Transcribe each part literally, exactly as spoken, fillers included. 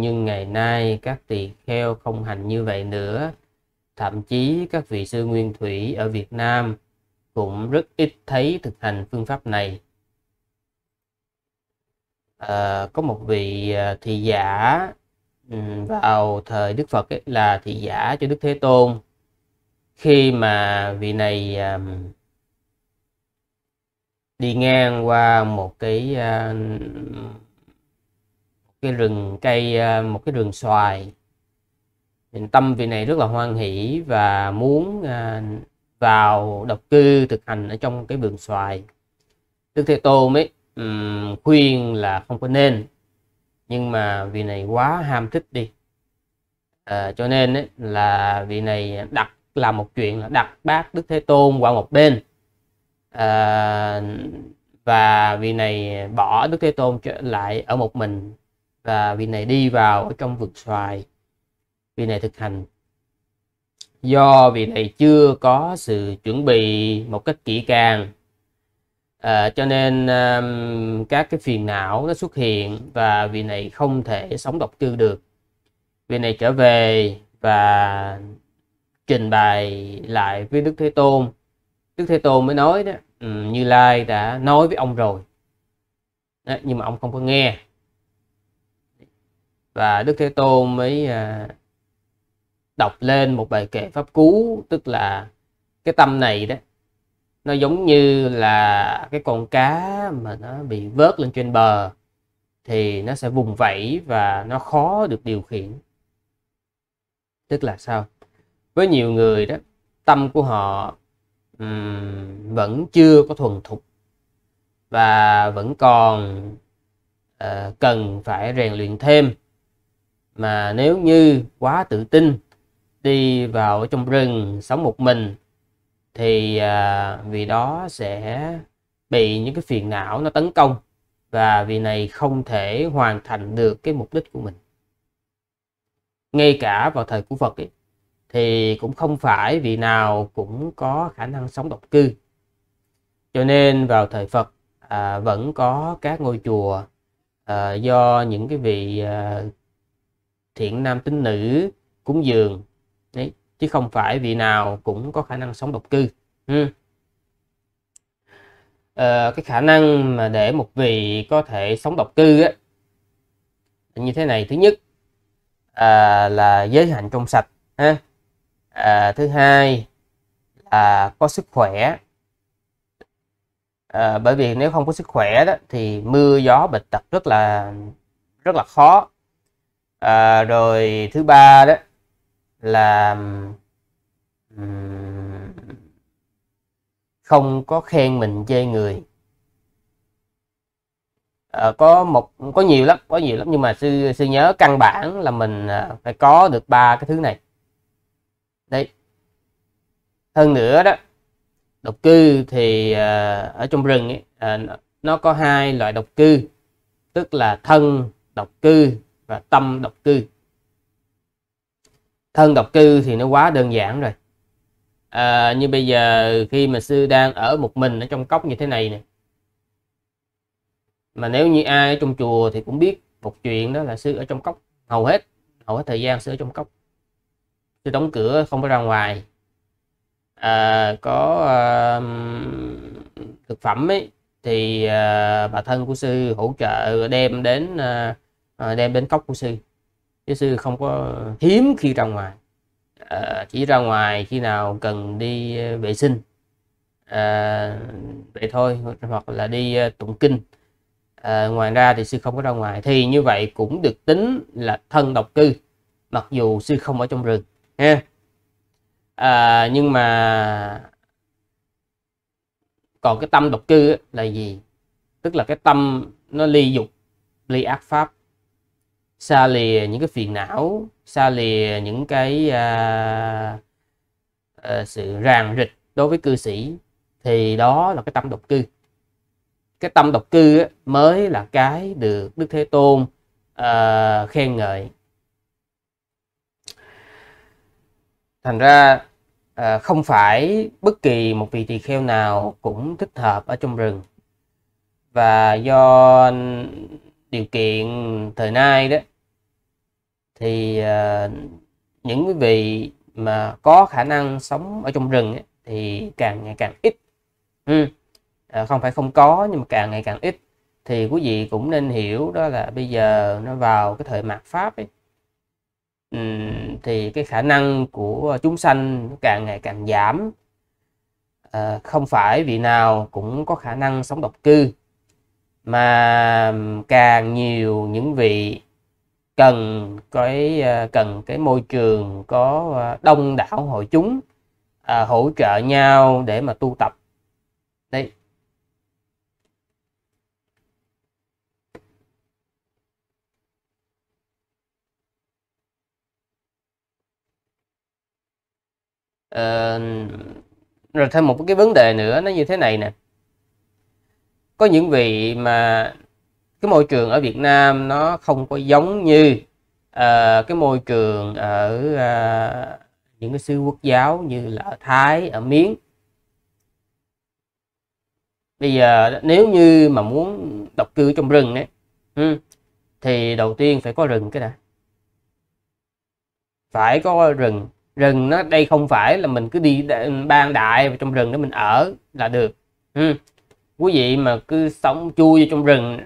nhưng ngày nay các tỳ kheo không hành như vậy nữa. Thậm chí các vị sư nguyên thủy ở Việt Nam cũng rất ít thấy thực hành phương pháp này. À, có một vị thị giả vào thời Đức Phật ấy, là thị giả cho Đức Thế Tôn. Khi mà vị này um, đi ngang qua một cái uh, cái rừng cây, uh, một cái rừng xoài, tâm vị này rất là hoan hỷ và muốn uh, vào độc cư thực hành ở trong cái vườn xoài. Đức Thế Tôn ấy um, khuyên là không có nên, nhưng mà vị này quá ham thích đi, uh, cho nên ấy, là vị này đặt là một chuyện là đặt bác Đức Thế Tôn qua một bên, à, và vị này bỏ Đức Thế Tôn trở lại ở một mình, và vị này đi vào ở trong vực xoài, vị này thực hành. Do vị này chưa có sự chuẩn bị một cách kỹ càng, à, cho nên um, các cái phiền não nó xuất hiện và vị này không thể sống độc cư được. Vị này trở về và trình bày lại với Đức Thế Tôn. Đức Thế Tôn mới nói đó, Như Lai đã nói với ông rồi đó, nhưng mà ông không có nghe. Và Đức Thế Tôn mới đọc lên một bài kệ Pháp Cú. Tức là cái tâm này đó, nó giống như là cái con cá mà nó bị vớt lên trên bờ thì nó sẽ vùng vẫy và nó khó được điều khiển. Tức là sao? Với nhiều người đó, tâm của họ um, vẫn chưa có thuần thục và vẫn còn uh, cần phải rèn luyện thêm. Mà nếu như quá tự tin đi vào trong rừng sống một mình thì uh, vì đó sẽ bị những cái phiền não nó tấn công, và vì này không thể hoàn thành được cái mục đích của mình. Ngay cả vào thời của Phật ấy, thì cũng không phải vị nào cũng có khả năng sống độc cư. Cho nên vào thời Phật à, vẫn có các ngôi chùa à, do những cái vị à, thiện nam tín nữ cúng dường. Đấy, chứ không phải vị nào cũng có khả năng sống độc cư. Ừ. À, cái khả năng mà để một vị có thể sống độc cư á, như thế này. Thứ nhất à, là giới hạnh trong sạch. Ha? À, thứ hai là có sức khỏe, à, bởi vì nếu không có sức khỏe đó thì mưa gió bệnh tật rất là rất là khó. À, rồi thứ ba đó là um, không có khen mình chê người. À, có một có nhiều lắm có nhiều lắm nhưng mà sư sư nhớ căn bản là mình phải có được ba cái thứ này. Đấy. Hơn nữa đó, độc cư thì uh, ở trong rừng ấy, uh, nó có hai loại độc cư, tức là thân độc cư và tâm độc cư. Thân độc cư thì nó quá đơn giản rồi. Uh, như bây giờ khi mà sư đang ở một mình ở trong cốc như thế này nè, mà nếu như ai ở trong chùa thì cũng biết một chuyện, đó là sư ở trong cốc hầu hết hầu hết thời gian sư ở trong cốc. Tôi đóng cửa không có ra ngoài, à, có à, thực phẩm ấy, thì à, bà thân của sư hỗ trợ đem đến à, đem đến cốc của sư, chứ sư không có hiếm khi ra ngoài, à, chỉ ra ngoài khi nào cần đi vệ sinh à, vậy thôi, hoặc là đi tụng kinh. À, ngoài ra thì sư không có ra ngoài, thì như vậy cũng được tính là thân độc cư, mặc dù sư không ở trong rừng. Ha. À, nhưng mà còn cái tâm độc cư là gì? Tức là cái tâm nó ly dục, ly ác pháp, xa lìa những cái phiền não, xa lìa những cái à, à, sự ràng rịch đối với cư sĩ, thì đó là cái tâm độc cư. Cái tâm độc cư mới là cái được Đức Thế Tôn à, khen ngợi. Thành ra à, không phải bất kỳ một vị tỳ kheo nào cũng thích hợp ở trong rừng. Và do điều kiện thời nay đó thì uh, những quý vị mà có khả năng sống ở trong rừng ấy, thì càng ngày càng ít. Ừ. À, không phải không có, nhưng mà càng ngày càng ít. Thì quý vị cũng nên hiểu đó là bây giờ nó vào cái thời mạt Pháp ấy, thì cái khả năng của chúng sanh càng ngày càng giảm. À, không phải vị nào cũng có khả năng sống độc cư, mà càng nhiều những vị cần cái cần cái môi trường có đông đảo hội chúng à, hỗ trợ nhau để mà tu tập. Đây. À, rồi thêm một cái vấn đề nữa nó như thế này nè. Có những vị mà cái môi trường ở Việt Nam nó không có giống như uh, cái môi trường ở uh, những cái sư Quốc giáo như là ở Thái, ở Miến. Bây giờ nếu như mà muốn độc cư trong rừng đấy, ừ, thì đầu tiên phải có rừng cái nè, phải có rừng. Rừng nó đây không phải là mình cứ đi ban đại vào trong rừng để mình ở là được. Ừ. Quý vị mà cứ sống chui vô trong rừng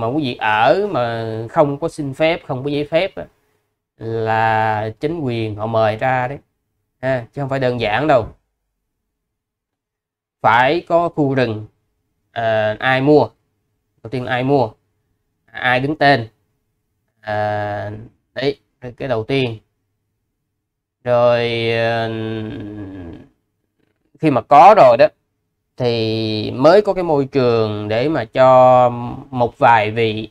mà quý vị ở mà không có xin phép, không có giấy phép đó, là chính quyền họ mời ra đấy, à, chứ không phải đơn giản đâu. Phải có khu rừng, à, ai mua, đầu tiên ai mua, ai đứng tên, à, đấy cái đầu tiên. Rồi khi mà có rồi đó thì mới có cái môi trường để mà cho một vài vị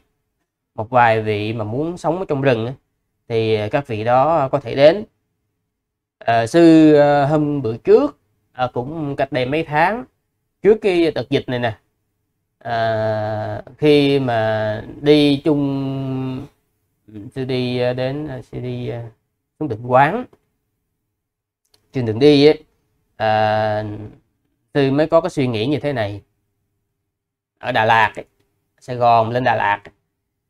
một vài vị mà muốn sống ở trong rừng thì các vị đó có thể đến. À, sư hôm bữa trước à, cũng cách đây mấy tháng trước cái đợt dịch này nè, à, khi mà đi chung sư đi đến sư đi xuống Định Quán, trên đường đi ấy, à, Sư mới có cái suy nghĩ như thế này. Ở Đà Lạt, Sài Gòn lên Đà Lạt,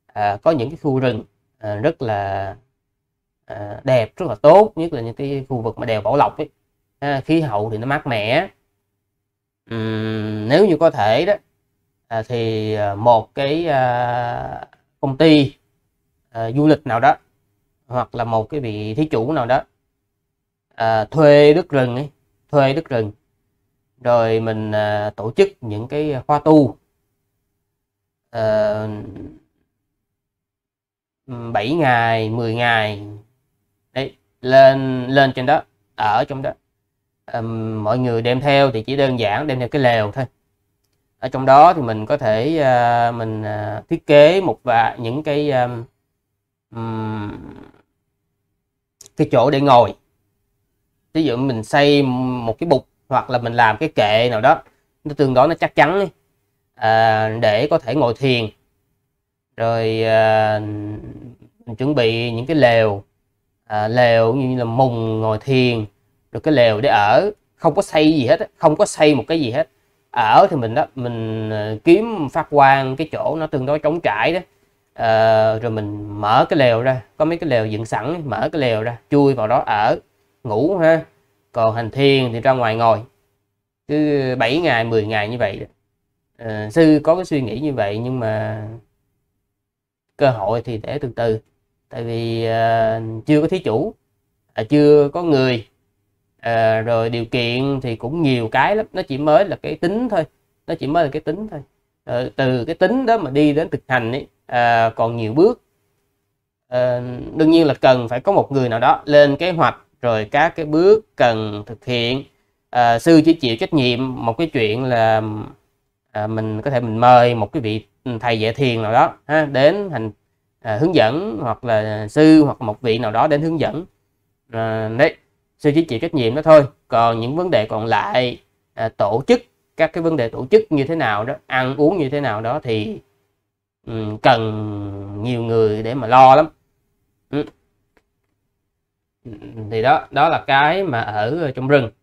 à, có những cái khu rừng à, rất là à, đẹp, rất là tốt, nhất là những cái khu vực mà đèo Bảo Lộc ấy. À, khí hậu thì nó mát mẻ. Uhm, nếu như có thể đó à, thì một cái à, công ty à, du lịch nào đó, hoặc là một cái vị thí chủ nào đó à, thuê đất rừng ấy, thuê đất rừng rồi mình à, tổ chức những cái khóa tu à, bảy ngày, mười ngày đấy, lên lên trên đó, ở trong đó à, mọi người đem theo thì chỉ đơn giản đem theo cái lều thôi. Ở trong đó thì mình có thể à, mình à, thiết kế một và những cái à, cái chỗ để ngồi. Ví dụ mình xây một cái bục hoặc là mình làm cái kệ nào đó nó tương đối nó chắc chắn ấy, à, để có thể ngồi thiền. Rồi à, mình chuẩn bị những cái lều à, lều như là mùng ngồi thiền, rồi cái lều để ở, không có xây gì hết, không có xây một cái gì hết. Ở thì mình đó mình kiếm phát quang cái chỗ nó tương đối trống trải đó. À, rồi mình mở cái lều ra, có mấy cái lều dựng sẵn, mở cái lều ra chui vào đó ở ngủ ha. Còn hành thiền thì ra ngoài ngồi. Cứ bảy ngày, mười ngày như vậy. À, sư có cái suy nghĩ như vậy, nhưng mà cơ hội thì để từ từ, tại vì à, chưa có thí chủ, à, chưa có người, à, rồi điều kiện thì cũng nhiều cái lắm, nó chỉ mới là cái tính thôi, nó chỉ mới là cái tính thôi. À, từ cái tính đó mà đi đến thực hành ấy, à, còn nhiều bước. À, đương nhiên là cần phải có một người nào đó lên kế hoạch rồi các cái bước cần thực hiện. À, sư chỉ chịu trách nhiệm một cái chuyện là à, mình có thể mình mời một cái vị thầy dạy thiền nào đó ha, đến hành à, hướng dẫn, hoặc là sư hoặc một vị nào đó đến hướng dẫn. À, đấy, sư chỉ chịu trách nhiệm đó thôi. Còn những vấn đề còn lại à, tổ chức, các cái vấn đề tổ chức như thế nào đó, ăn uống như thế nào đó thì um, cần nhiều người để mà lo lắm. Ừ. Thì đó đó là cái mà ở trong rừng.